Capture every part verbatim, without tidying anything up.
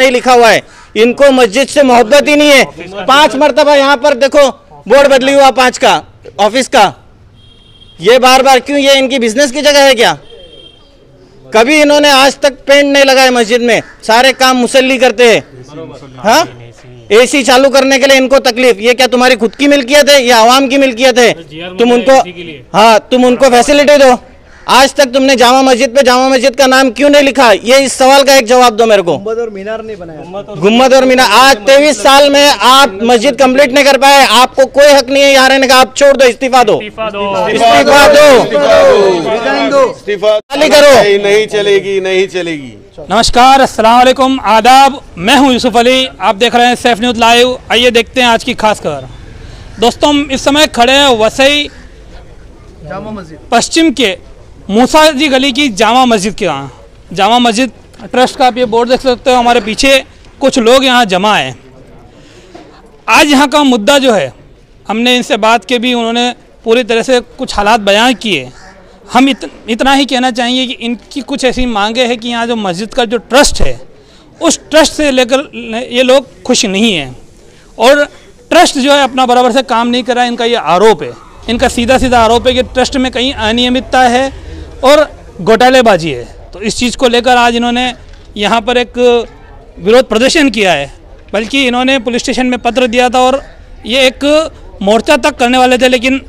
नहीं लिखा हुआ है, इनको मस्जिद से मोहब्बत ही नहीं है। पांच मरतबा यहाँ पर देखो बोर्ड बदली हुआ पांच का ऑफिस का, ये बार बार क्यों? ये इनकी बिजनेस की जगह है क्या? कभी इन्होंने आज तक पेंट नहीं लगाया मस्जिद में, सारे काम मुसल्ली करते हैं। हाँ, एसी चालू करने के लिए इनको तकलीफ, ये क्या तुम्हारी खुद की मिल्कियत है या आवाम की मिल्कियत है? तुम उनको, हाँ तुम उनको फैसिलिटी दो। आज तक तुमने जामा मस्जिद पे जामा मस्जिद का नाम क्यों नहीं लिखा? ये इस सवाल का एक जवाब दो मेरे को। गुम्बद और मीनार नहीं बनाया, गुम्बद और मीनार। आज तेईस साल में आप मस्जिद कंप्लीट नहीं कर पाए, आपको कोई हक नहीं है यहाँ रहने का। आप छोड़ दो, इस्तीफा दो, इस्तीफा दो, इस्तीफा दो, इस्तीफा करो। नहीं चलेगी, नहीं चलेगी। नमस्कार, अस्सलाम वालेकुम, आदाब। मैं हूँ यूसुफ अली, आप देख रहे हैं सैफ न्यूज लाइव। आइए देखते हैं आज की खास खबर। दोस्तों, हम इस समय खड़े हैं वसई जामा मस्जिद पश्चिम के मुसाजी गली की जामा मस्जिद के यहाँ। जामा मस्जिद ट्रस्ट का आप ये बोर्ड देख सकते हो, हमारे पीछे कुछ लोग यहाँ जमा हैं। आज यहाँ का मुद्दा जो है, हमने इनसे बात की भी, उन्होंने पूरी तरह से कुछ हालात बयान किए। हम इत, इतना ही कहना चाहेंगे कि इनकी कुछ ऐसी मांगे हैं कि यहाँ जो मस्जिद का जो ट्रस्ट है, उस ट्रस्ट से लेकर ये लोग खुश नहीं हैं और ट्रस्ट जो है अपना बराबर से काम नहीं कर रहा है, इनका ये आरोप है। इनका सीधा सीधा आरोप है कि ट्रस्ट में कहीं अनियमितता है और घोटालेबाजी है। तो इस चीज़ को लेकर आज इन्होंने यहाँ पर एक विरोध प्रदर्शन किया है, बल्कि इन्होंने पुलिस स्टेशन में पत्र दिया था और ये एक मोर्चा तक करने वाले थे, लेकिन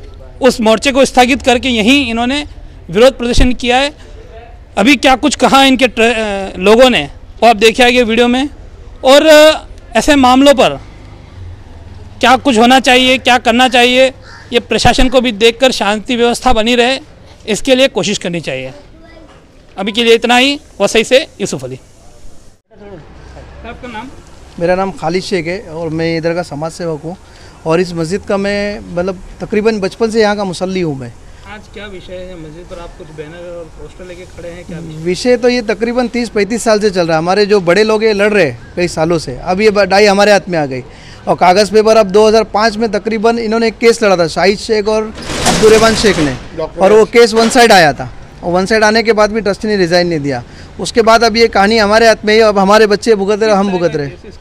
उस मोर्चे को स्थगित करके यहीं इन्होंने विरोध प्रदर्शन किया है। अभी क्या कुछ कहा इनके लोगों ने वो आप देखिएगा वीडियो में। और ऐसे मामलों पर क्या कुछ होना चाहिए, क्या करना चाहिए, ये प्रशासन को भी देख कर शांति व्यवस्था बनी रहे, इसके लिए कोशिश करनी चाहिए। अभी के लिए इतना ही। वसई से यूसुफ अली। आपका नाम? मेरा नाम खालिद शेख है और मैं इधर का समाज सेवक हूँ और इस मस्जिद का मैं मतलब तकरीबन बचपन से यहाँ का मुसल्ली हूँ मैं। आज क्या विषय है मस्जिद पर? आप कुछ बैनर और पोस्टर लेके खड़े हैं, क्या विषय? तो ये तकरीबन तीस पैंतीस साल से चल रहा है। हमारे जो बड़े लोग हैं लड़ रहे हैं कई सालों से, अब ये डाई हमारे हाथ में आ गई। और कागज़ पेपर अब दो हज़ार पाँच में तकरीबन इन्होंने एक केस लड़ा था शाहिद शेख और सुरेवान शेख ने, और वो केस वन साइड आया था और वन साइड आने के बाद भी ट्रस्टी ने रिज़ाइन नहीं दिया। उसके बाद अब ये कहानी हमारे हाथ में ही, अब हमारे बच्चे भुगत रहे, हम भुगत रहे। केस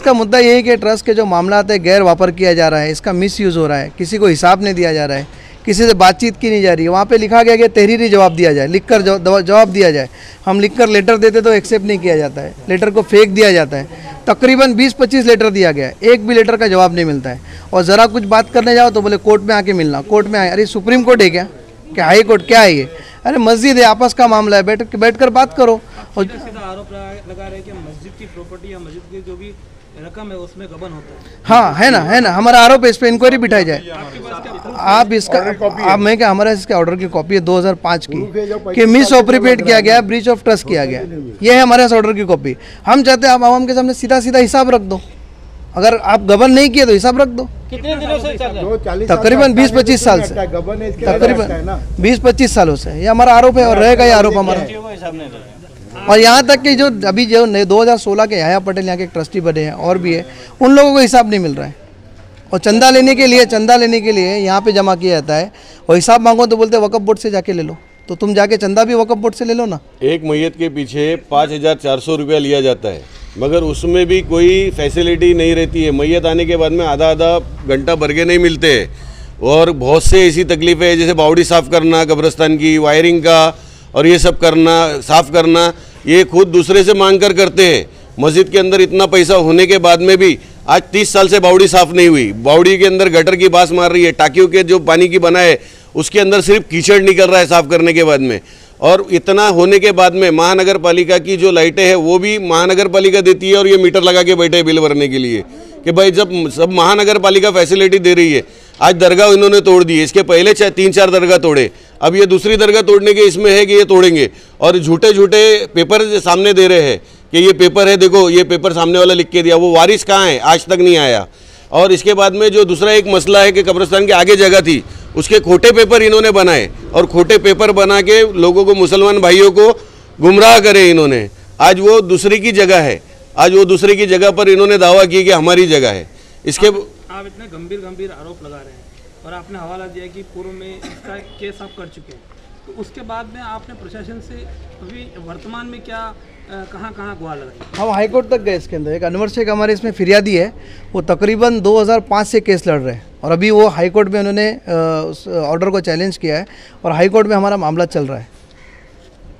का मुद्दा यही कि ट्रस्ट के जो मामला आते हैं गैर वापर किया जा रहा है, इसका मिसयूज़ हो रहा है, किसी को हिसाब नहीं दिया जा रहा है, किसी से बातचीत की नहीं जा रही है। वहाँ पे लिखा गया कि तहरीरी जवाब दिया जाए, लिखकर जवाब दिया जाए। हम लिखकर लेटर देते तो एक्सेप्ट नहीं किया जाता है, लेटर को फेंक दिया जाता है। तकरीबन बीस पच्चीस लेटर दिया गया है, एक भी लेटर का जवाब नहीं मिलता है। और ज़रा कुछ बात करने जाओ तो बोले कोर्ट में आके मिलना, कोर्ट में आए। अरे सुप्रीम कोर्ट है क्या? क्या हाई कोर्ट? क्या है ये? अरे मस्जिद है, आपस का मामला है, बैठ बैठ कर बात करो। और आरोप लगा रहे हैं कि मस्जिद की प्रॉपर्टी या मस्जिद की जो भी रकम है उसमें गबन होता है। हाँ, है ना, है ना, हमारा आरोप है, इस पर इंक्वायरी बिठाई जाए। आप इसका आप मैं क्या हमारा इसके ऑर्डर की कॉपी है दो हज़ार पाँच की, कि मिस ऑप्रीपेट किया गया, ब्रीच ऑफ ट्रस्ट किया गया, यह है हमारे इस ऑर्डर की कॉपी। हम चाहते हैं आप आवाम के सामने सीधा सीधा हिसाब रख दो, अगर आप गबन नहीं किए तो हिसाब रख दो। कितने दिनों से चल रहा है? तकरीबन बीस पच्चीस साल से, तकरीबन बीस पच्चीस सालों से। ये हमारा आरोप है और रहेगा ये आरोप हमारा। और यहाँ तक कि जो अभी जो दो हज़ार सोलह के हाया पटेल यहाँ के एक ट्रस्टी बने हैं और भी है, उन लोगों को हिसाब नहीं मिल रहा है। और चंदा लेने के लिए चंदा लेने के लिए यहाँ पे जमा किया जाता है और हिसाब मांगो तो बोलते हैं वक्फ बोर्ड से जाके ले लो। तो तुम जाके चंदा भी वक्फ बोर्ड से ले लो ना। एक मय्यत के पीछे पाँच हज़ार चार सौ रुपया लिया जाता है, मगर उसमें भी कोई फैसिलिटी नहीं रहती है। मय्यत आने के बाद में आधा आधा घंटा बर्गे नहीं मिलते और बहुत से ऐसी तकलीफ़ें हैं, जैसे बावड़ी साफ़ करना कब्रस्तान की, वायरिंग का और ये सब करना, साफ़ करना, ये खुद दूसरे से मांग कर करते हैं। मस्जिद के अंदर इतना पैसा होने के बाद में भी आज तीस साल से बावड़ी साफ़ नहीं हुई। बावड़ी के अंदर गटर की बास मार रही है, टाकियों के जो पानी की बना है उसके अंदर सिर्फ कीचड़ निकल रहा है साफ़ करने के बाद में। और इतना होने के बाद में महानगर पालिका की जो लाइटें हैं वो भी महानगर पालिका देती है और ये मीटर लगा के बैठे बिल भरने के लिए कि भाई जब सब महानगर पालिका फैसिलिटी दे रही है। आज दरगाह इन्होंने तोड़ दी, इसके पहले चाहे तीन चार दरगाह तोड़े, अब ये दूसरी दरगाह तोड़ने के इसमें है कि ये तोड़ेंगे। और झूठे झूठे पेपर सामने दे रहे हैं कि ये पेपर है, देखो ये पेपर सामने वाला लिख के दिया, वो वारिस कहाँ है? आज तक नहीं आया। और इसके बाद में जो दूसरा एक मसला है कि कब्रिस्तान के आगे जगह थी, उसके खोटे पेपर इन्होंने बनाए और खोटे पेपर बना के लोगों को, मुसलमान भाइयों को गुमराह करे इन्होंने। आज वो दूसरे की जगह है, आज वो दूसरे की जगह पर इन्होंने दावा किया कि हमारी जगह है। इसके आप इतने गंभीर गंभीर आरोप लगा रहे हैं और आपने हवाला दिया कि पूर्व में इसका केस आप कर चुके हैं, तो उसके बाद में आपने प्रशासन से अभी वर्तमान में क्या कहाँ कहाँ गुहार लगाई? हम हाई कोर्ट तक गए इसके अंदर। एक अनवर शेख हमारे इसमें फिरियादी है, वो तकरीबन दो हज़ार पाँच से केस लड़ रहे हैं और अभी वो हाई कोर्ट में उन्होंने उस ऑर्डर को चैलेंज किया है और हाई कोर्ट में हमारा मामला चल रहा है।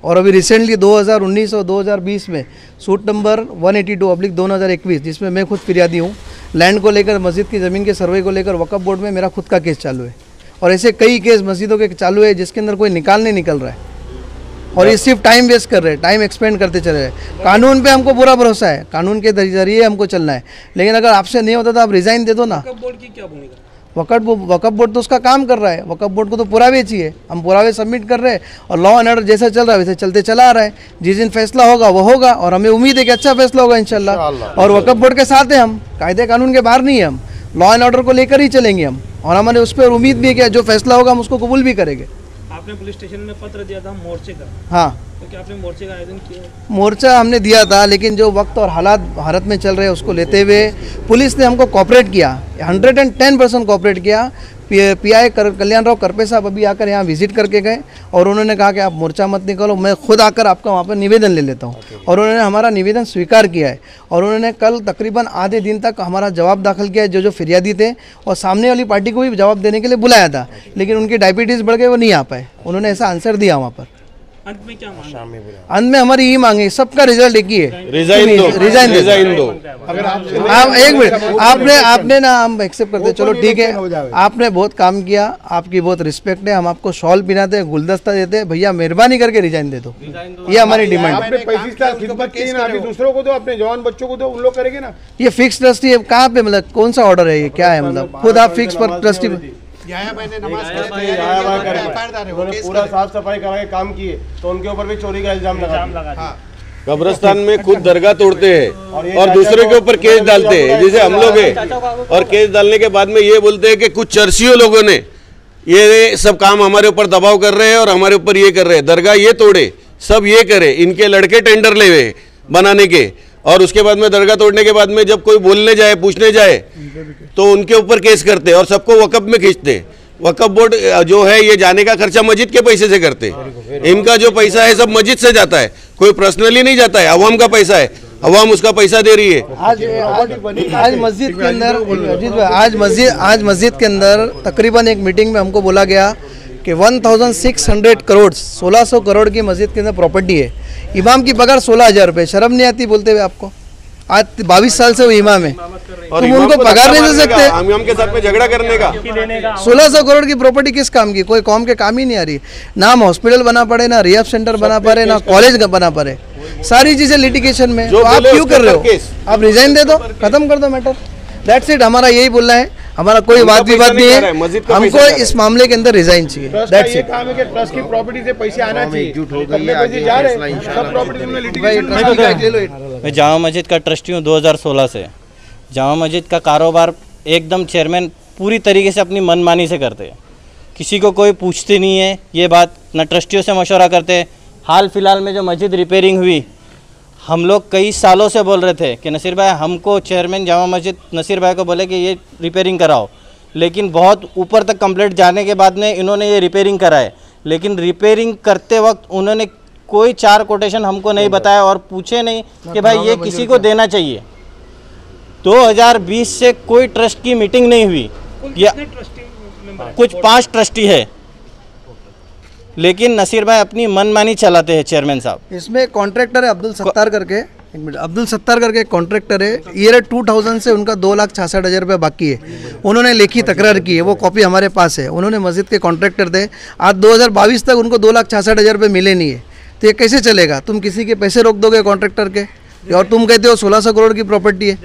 और अभी रिसेंटली दो हज़ार उन्नीस और दो हज़ार बीस में सूट नंबर एक सौ बयासी बटा दो हज़ार इक्कीस जिसमें मैं खुद फिरियादी हूँ, लैंड को लेकर, मस्जिद की ज़मीन के सर्वे को लेकर वक्फ बोर्ड में मेरा खुद का केस चालू है। और ऐसे कई केस मस्जिदों के चालू है जिसके अंदर कोई निकाल नहीं निकल रहा है और ये सिर्फ टाइम वेस्ट कर रहे हैं, टाइम एक्सपेंड करते चले रहे हैं। कानून पे हमको पूरा भरोसा है, कानून के जरिए हमको चलना है, लेकिन अगर आपसे नहीं होता तो आप रिज़ाइन दे दो ना। वक्फ बोर्ड की क्या भूमिका? वक्फ वक्फ बोर्ड तो उसका काम कर रहा है, वक्फ बोर्ड को तो पुरावे चाहिए, हम पुरावे सबमिट कर रहे हैं और लॉ एंड ऑर्डर जैसा चल रहा है वैसे चलते चला आ रहा है। जिस दिन फैसला होगा वो होगा और हमें उम्मीद है कि अच्छा फैसला होगा इंशाल्लाह। और वक्फ बोर्ड के साथ हैं हम, कायदे कानून के बाहर नहीं है, हम लॉ एंड ऑर्डर को लेकर ही चलेंगे हम और हमारे उस पर उम्मीद भी है कि जो फैसला होगा हम उसको कबूल भी करेंगे। आपने पुलिस स्टेशन में पत्र दिया था मोर्चे का? हाँ, तो क्या आपने मोर्चे का आयोजन किया? मोर्चा हमने दिया था लेकिन जो वक्त और हालात भारत में चल रहे हैं उसको लेते हुए पुलिस ने हमको कॉपरेट किया, hundred and ten percent cooperate किया। पी आई कल्याण राव करपे साहब अभी आकर यहाँ विजिट करके गए और उन्होंने कहा कि आप मोर्चा मत निकालो, मैं खुद आकर आपका वहाँ पर निवेदन ले लेता हूँ और उन्होंने हमारा निवेदन स्वीकार किया है और उन्होंने कल तकरीबन आधे दिन तक हमारा जवाब दाखिल किया है, जो जो फिरियादी थे, और सामने वाली पार्टी को भी जवाब देने के लिए बुलाया था लेकिन उनकी डायबिटीज़ बढ़ गए, वो नहीं आ पाए। उन्होंने ऐसा आंसर दिया वहाँ पर। अंत में क्या मांगे? अंत में हमारी यही मांगे, सबका रिजल्ट एक ही है, रिजाइन दो, रिजाइन रिजाइन दो। अगर आप एक मिनट, आपने आपने ना हम एक्सेप्ट करते, चलो ठीक है, आपने बहुत काम किया, आपकी बहुत रिस्पेक्ट है, हम आपको शॉल पिनाते हैं, गुलदस्ता देते हैं, भैया मेहरबानी करके रिजाइन दे दो, ये हमारी डिमांड है। दूसरों को दो, अपने जवान बच्चों को दो, उन लोग करेंगे ना। ये फिक्स ट्रस्टी कहाँ पे, मतलब कौन सा ऑर्डर है, ये क्या है, मतलब खुद आप फिक्स पर ट्रस्टी? याया भाई ने नमाज पढ़ी, पूरा साफ सफाई करा के काम किए तो उनके ऊपर भी चोरी का इल्जाम लगा। कब्रिस्तान में खुद दरगाह तोड़ते हैं और दूसरे के ऊपर केस डालते हैं जैसे हम लोग हैं, और केस डालने के बाद में ये बोलते हैं कि कुछ चर्चियों लोगों ने ये सब काम हमारे ऊपर दबाव कर रहे हैं और हमारे ऊपर ये कर रहे हैं, दरगाह ये तोड़े, सब ये करे, इनके लड़के टेंडर ले हुए बनाने के, और उसके बाद में दरगाह तोड़ने के बाद में जब कोई बोलने जाए, पूछने जाए तो उनके ऊपर केस करते और सबको वकफ में खींचते। वकफ बोर्ड जो है ये जाने का खर्चा मस्जिद के पैसे से करते, इनका जो पैसा है सब मस्जिद से जाता है, कोई पर्सनली नहीं जाता है, अवाम का पैसा है, अवाम उसका पैसा दे रही है। आज आज मस्जिद के अंदर आज मस्जिद आज मस्जिद के अंदर तकरीबन एक मीटिंग में हमको बोला गया कि सोलह सौ करोड़ सोलह सौ करोड़ की मस्जिद के अंदर प्रॉपर्टी है, इमाम की पगार सोलह हज़ार रुपये, शर्म नहीं आती बोलते हुए आपको? आज बाईस साल से वो इमाम है, तुम उनको पगार नहीं दे सकते? इमाम के साथ में झगड़ा करने का? सोलह सौ करोड़ की प्रॉपर्टी किस काम की? कोई कौम के काम ही नहीं आ रही ना, हम हॉस्पिटल बना पड़े, ना रिहैब सेंटर बना पड़े, ना कॉलेज बना पड़े, सारी चीज़ें लिटिगेशन में। तो आप क्यों कर रहे हो? आप रिजाइन दे दो, खत्म कर दो मैटर, दैट्स इट। हमारा यही बोलना है, हमारा कोई वाद विवाद नहीं है, हमको इस मामले के अंदर रिजाइन चाहिए। ट्रस्ट की प्रॉपर्टी से पैसे आना चाहिए। मैं जामा मस्जिद का ट्रस्टी हूँ दो हज़ार सोलह से। जामा मस्जिद का कारोबार एकदम चेयरमैन पूरी तरीके से अपनी मनमानी से करते हैं, किसी को कोई पूछते नहीं है ये बात, ना ट्रस्टियों से मशवरा करते। हाल फिलहाल में जो मस्जिद रिपेयरिंग हुई, हम लोग कई सालों से बोल रहे थे कि नसीर भाई हमको, चेयरमैन जामा मस्जिद नसीर भाई को बोले कि ये रिपेयरिंग कराओ, लेकिन बहुत ऊपर तक कंप्लेंट जाने के बाद में इन्होंने ये रिपेयरिंग कराए, लेकिन रिपेयरिंग करते वक्त उन्होंने कोई चार कोटेशन हमको नहीं बताया और पूछे नहीं कि भाई ये किसी को देना चाहिए। दो हज़ार बीस से कोई ट्रस्ट की मीटिंग नहीं हुई, या कुछ पाँच ट्रस्टी है, लेकिन नसीर भाई अपनी मनमानी चलाते हैं चेयरमैन साहब। इसमें कॉन्ट्रैक्टर है अब्दुल सत्तार करके, एक मिनट, अब्दुल सत्तार करके कॉन्ट्रैक्टर है, ईयर दो हज़ार से उनका दो लाख छियासठ हज़ार रुपये बाकी है, उन्होंने लेखी तकरार की है, वो कॉपी हमारे पास है। उन्होंने मस्जिद के कॉन्ट्रैक्टर थे, आज दो हज़ार बाईस तक उनको दो लाख छियासठ हज़ार रुपये मिले नहीं है, तो ये कैसे चलेगा? तुम किसी के पैसे रोक दोगे कॉन्ट्रैक्टर के, और तुम कहते हो सोलह सौ करोड़ की प्रॉपर्टी है।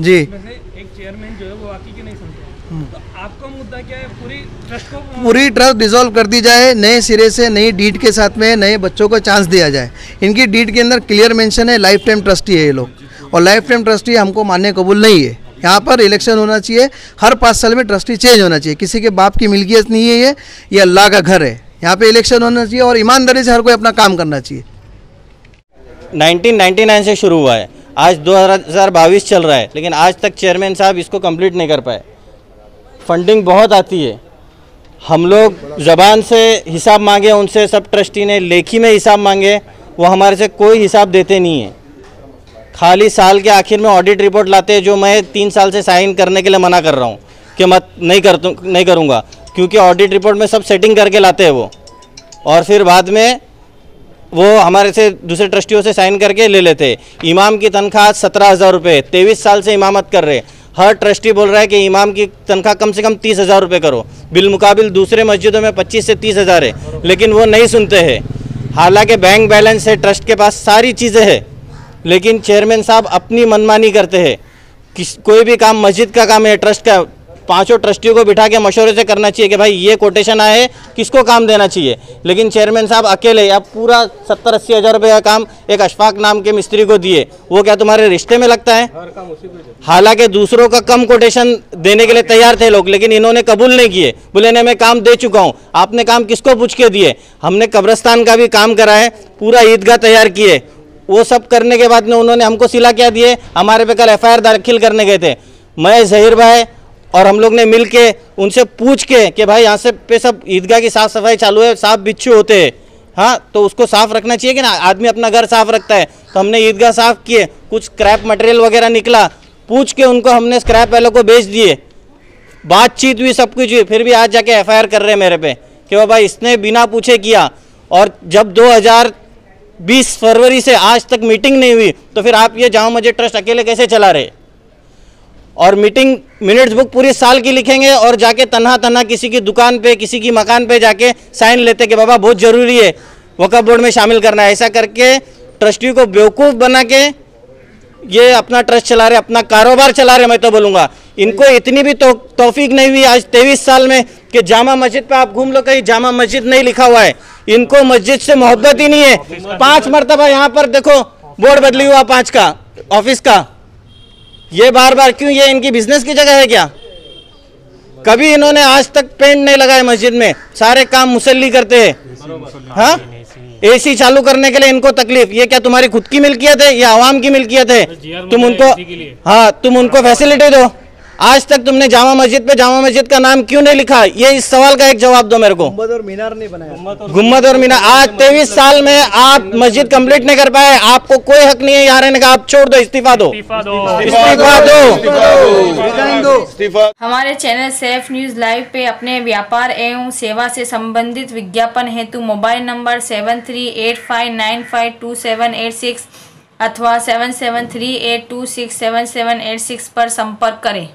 जी, एक चेयरमैन जो है वो बाकी के नहीं समझे, तो आपका मुद्दा क्या है? पूरी ट्रस्ट को पूरी ट्रस्ट डिसॉल्व कर दी जाए, नए सिरे से, नई डीड के साथ में नए बच्चों को चांस दिया जाए। इनकी डीड के अंदर क्लियर मेंशन है, लाइफ टाइम ट्रस्टी है ये लोग, और लाइफ टाइम ट्रस्टी हमको मानने कबूल नहीं है। यहाँ पर इलेक्शन होना चाहिए, हर पाँच साल में ट्रस्टी चेंज होना चाहिए, किसी के बाप की मिल्कियत नहीं है ये, ये अल्लाह का घर है, यहाँ पर इलेक्शन होना चाहिए और ईमानदारी से हर कोई अपना काम करना चाहिए। नाइनटीन नाइन्टी नाइन से शुरू हुआ है, आज दो हज़ार बाईस चल रहा है, लेकिन आज तक चेयरमैन साहब इसको कम्प्लीट नहीं कर पाए। फंडिंग बहुत आती है, हम लोग ज़बान से हिसाब मांगे उनसे, सब ट्रस्टी ने लेखी में हिसाब मांगे, वो हमारे से कोई हिसाब देते नहीं है। खाली साल के आखिर में ऑडिट रिपोर्ट लाते हैं, जो मैं तीन साल से साइन करने के लिए मना कर रहा हूँ कि मत नहीं कर नहीं करूँगा, क्योंकि ऑडिट रिपोर्ट में सब सेटिंग करके लाते हैं वो, और फिर बाद में वो हमारे से दूसरे ट्रस्टियों से साइन करके ले लेते। इमाम की तनख्वाह सत्रह हज़ार रुपये, तेईस साल से इमामत कर रहे, हर ट्रस्टी बोल रहा है कि इमाम की तनख्वाह कम से कम तीस हज़ार रुपये करो, बिलमुकाबिल दूसरे मस्जिदों में पच्चीस से तीस हज़ार है, लेकिन वो नहीं सुनते हैं। हालांकि बैंक बैलेंस है, ट्रस्ट के पास सारी चीज़ें हैं, लेकिन चेयरमैन साहब अपनी मनमानी करते हैं। किस कोई भी काम मस्जिद का काम है, ट्रस्ट का, पांचों ट्रस्टियों को बिठा के मशवरे से करना चाहिए कि भाई ये कोटेशन आए किसको काम देना चाहिए, लेकिन चेयरमैन साहब अकेले अब पूरा सत्तर अस्सी हज़ार रुपये का काम एक अशफाक नाम के मिस्त्री को दिए, वो क्या तुम्हारे रिश्ते में लगता है? हालांकि दूसरों का कम कोटेशन देने के लिए तैयार थे लोग, लेकिन इन्होंने कबूल नहीं किए, बोले नहीं मैं काम दे चुका हूँ। आपने काम किसको पूछ के दिए? हमने कब्रस्तान का भी काम करा है, पूरा ईदगाह तैयार किए, वो सब करने के बाद में उन्होंने हमको सिला क्या दिए? हमारे पे कल एफआईआर दाखिल करने गए थे, मैं जहीर भाई और हम लोग ने मिल के उनसे पूछ के कि भाई यहाँ से पे सब ईदगाह की साफ़ सफाई चालू है, साफ बिच्छू होते हैं, हाँ तो उसको साफ़ रखना चाहिए कि ना, आदमी अपना घर साफ रखता है, तो हमने ईदगाह साफ़ किए, कुछ स्क्रैप मटेरियल वगैरह निकला, पूछ के उनको हमने स्क्रैप वालों को बेच दिए, बातचीत हुई, सब कुछ हुई, फिर भी आज जाके एफआईआर कर रहे हैं मेरे पे कि बाबा इसने बिना पूछे किया। और जब दो हज़ार बीस फरवरी से आज तक मीटिंग नहीं हुई, तो फिर आप ये जामा मस्जिद ट्रस्ट अकेले कैसे चला रहे? और मीटिंग मिनट्स बुक पूरी साल की लिखेंगे और जाके तन्हा तन्हा किसी की दुकान पे, किसी की मकान पे जाके साइन लेते कि बाबा बहुत ज़रूरी है, वक्फ बोर्ड में शामिल करना है। ऐसा करके ट्रस्टी को बेवकूफ़ बना के ये अपना ट्रस्ट चला रहे, अपना कारोबार चला रहे। मैं तो बोलूँगा इनको इतनी भी तो, तौफीक नहीं हुई आज तेईस साल में कि जामा मस्जिद पे आप घूम लो, कहीं जामा मस्जिद नहीं लिखा हुआ है। इनको मस्जिद से मोहब्बत ही नहीं है। पांच मरतबा यहाँ पर देखो बोर्ड बदली हुआ पांच का ऑफिस का, ये बार बार क्यों? ये इनकी बिजनेस की जगह है क्या? कभी इन्होंने आज तक पेंट नहीं लगाया मस्जिद में, सारे काम मुसल्ली करते हैं। हाँ, एसी चालू करने के लिए इनको तकलीफ। ये क्या तुम्हारी खुद की मिल्कियत है? ये आवाम की मिल्कियत है। तो तुम उनको हाँ तुम उनको फैसिलिटी दो। आज तक तुमने जामा मस्जिद पे जामा मस्जिद का नाम क्यों नहीं लिखा? ये इस सवाल का एक जवाब दो मेरे को। गुम्बद और मीनार नहीं बनाया। गुम्बद और मीनार आज तेईस साल में आप मस्जिद कंप्लीट नहीं कर पाए। आपको कोई हक नहीं है यहाँ रहने का। आप छोड़ दो, इस्तीफा दो, इस्तीफा दो। हमारे चैनल सैफ न्यूज लाइव पे अपने व्यापार एवं सेवा से संबंधित विज्ञापन हेतु mobile number seven three eight five nine five two seven eight six अथवा seven seven three eight two six seven seven eight six पर संपर्क करें।